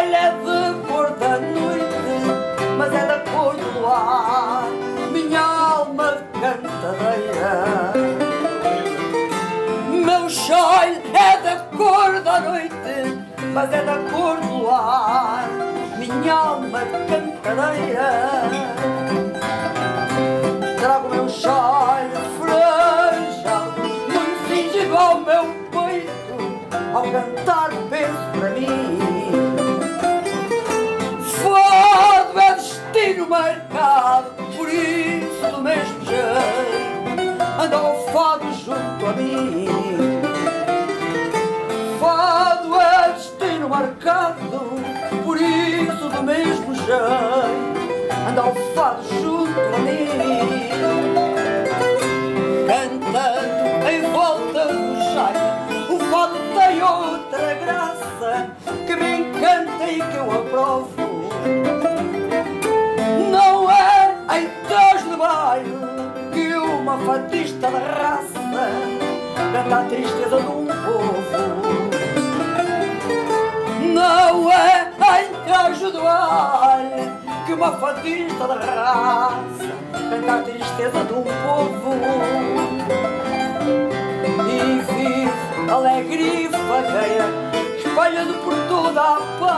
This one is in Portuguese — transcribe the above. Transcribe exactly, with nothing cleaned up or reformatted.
vermelha é de cor da noite, mas é da cor do luar, minha alma de cantadeira. Meu joelho é da cor da noite, mas é da cor do luar, minha alma de cantadeira. Trago meu joelho franjado, muito fingido ao meu peito, ao cantar penso para mim. No mercado, por isso do mesmo jeito anda o fado junto a mim. Fado é destino marcado, por isso do mesmo jeito anda o fado junto a mim. Cantando em volta do jeito, o fado tem outra graça que me encanta e que eu aprovo. Não é em três de maio que uma fatista de raça canta a tristeza de um povo. Não é em três de maio que uma fatista de raça canta a tristeza de um povo. E vive alegre e vagueira, espalhando por toda a paz